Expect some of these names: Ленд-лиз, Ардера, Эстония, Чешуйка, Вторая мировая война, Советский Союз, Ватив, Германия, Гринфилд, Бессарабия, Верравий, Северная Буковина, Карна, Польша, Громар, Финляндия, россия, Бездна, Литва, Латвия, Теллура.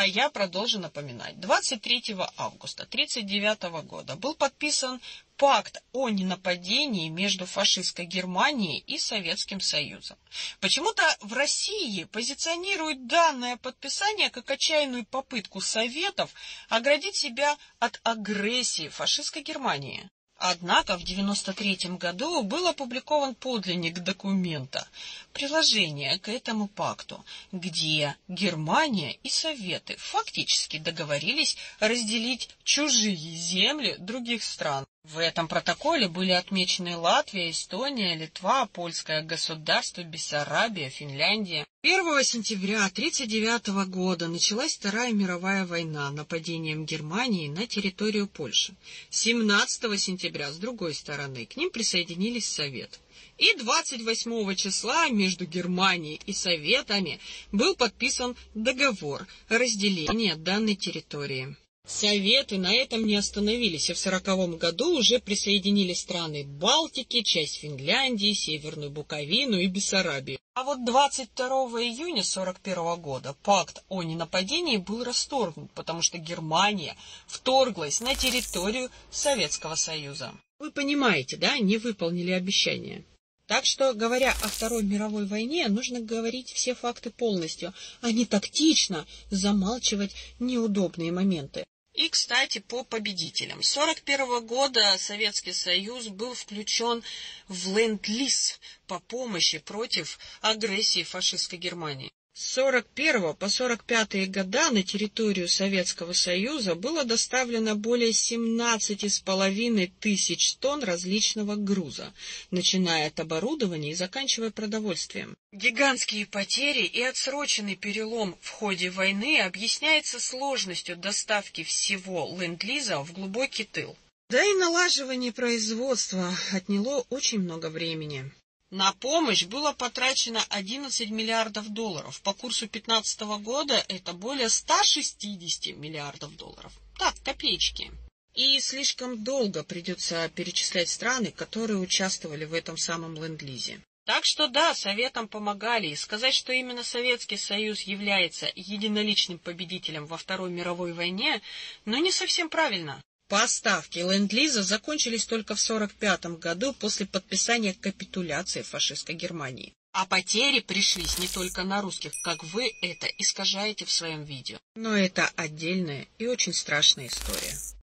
А я продолжу напоминать. 23 августа 1939 года был подписан пакт о ненападении между фашистской Германией и Советским Союзом. Почему-то в России позиционируют данное подписание как отчаянную попытку Советов оградить себя от агрессии фашистской Германии. Однако в 1993 году был опубликован подлинник документа, приложение к этому пакту, где Германия и Советы фактически договорились разделить чужие земли других стран. В этом протоколе были отмечены Латвия, Эстония, Литва, Польское государство, Бессарабия, Финляндия. 1 сентября 1939 года началась Вторая мировая война нападением Германии на территорию Польши. 17 сентября, с другой стороны, к ним присоединились Советы. И 28 числа между Германией и Советами был подписан договор о разделении данной территории. Советы на этом не остановились, и в 1940 году уже присоединили страны Балтики, часть Финляндии, Северную Буковину и Бессарабию. А вот 22 июня 1941 года пакт о ненападении был расторгнут, потому что Германия вторглась на территорию Советского Союза. Вы понимаете, да, не выполнили обещания. Так что, говоря о Второй мировой войне, нужно говорить все факты полностью, а не тактично замалчивать неудобные моменты. И, кстати, по победителям. С 1941 года Советский Союз был включен в Ленд-лиз по помощи против агрессии фашистской Германии. С 1941 по 1945 года на территорию Советского Союза было доставлено более 17,5 тысяч тонн различного груза, начиная от оборудования и заканчивая продовольствием. Гигантские потери и отсроченный перелом в ходе войны объясняется сложностью доставки всего ленд-лиза в глубокий тыл. Да и налаживание производства отняло очень много времени. На помощь было потрачено 11 миллиардов долларов. По курсу 2015 года это более 160 миллиардов долларов. Так, копеечки. И слишком долго придется перечислять страны, которые участвовали в этом самом ленд-лизе. Так что да, Советам помогали. И сказать, что именно Советский Союз является единоличным победителем во Второй мировой войне, но не совсем правильно. Поставки ленд-лиза закончились только в 1945 году после подписания капитуляции фашистской Германии. А потери пришлись не только на русских, как вы это искажаете в своем видео. Но это отдельная и очень страшная история.